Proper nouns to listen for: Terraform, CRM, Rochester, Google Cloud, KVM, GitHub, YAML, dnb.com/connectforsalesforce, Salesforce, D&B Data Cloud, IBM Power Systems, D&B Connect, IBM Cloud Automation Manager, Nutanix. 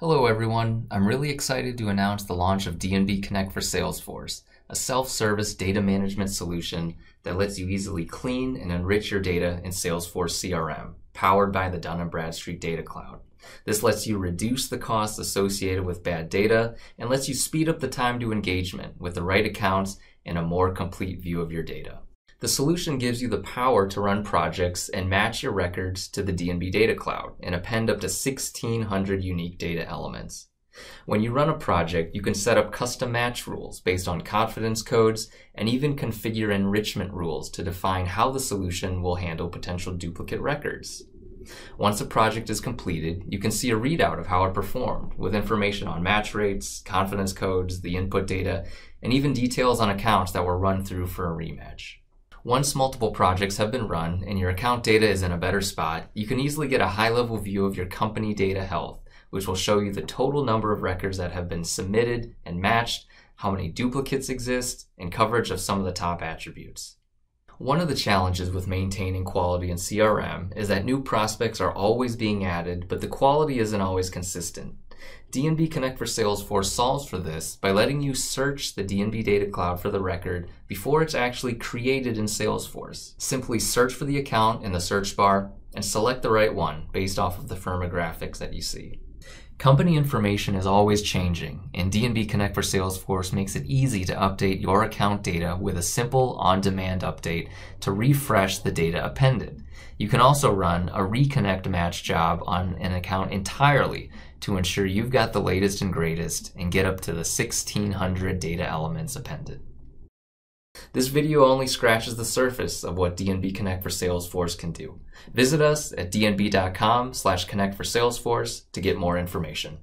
Hello everyone, I'm really excited to announce the launch of D&B Connect for Salesforce, a self-service data management solution that lets you easily clean and enrich your data in Salesforce CRM, powered by the Dun & Bradstreet Data Cloud. This lets you reduce the costs associated with bad data and lets you speed up the time to engagement with the right accounts and a more complete view of your data. The solution gives you the power to run projects and match your records to the D&B Data Cloud and append up to 1,600 unique data elements. When you run a project, you can set up custom match rules based on confidence codes and even configure enrichment rules to define how the solution will handle potential duplicate records. Once a project is completed, you can see a readout of how it performed with information on match rates, confidence codes, the input data, and even details on accounts that were run through for a rematch. Once multiple projects have been run and your account data is in a better spot, you can easily get a high-level view of your company data health, which will show you the total number of records that have been submitted and matched, how many duplicates exist, and coverage of some of the top attributes. One of the challenges with maintaining quality in CRM is that new prospects are always being added, but the quality isn't always consistent. D&B Connect for Salesforce solves for this by letting you search the D&B Data Cloud for the record before it's actually created in Salesforce. Simply search for the account in the search bar and select the right one based off of the firmographics that you see. Company information is always changing, and D&B Connect for Salesforce makes it easy to update your account data with a simple on-demand update to refresh the data appended. You can also run a reconnect match job on an account entirely to ensure you've got the latest and greatest and get up to the 1,600 data elements appended. This video only scratches the surface of what D&B Connect for Salesforce can do. Visit us at dnb.com/connectforsalesforce to get more information.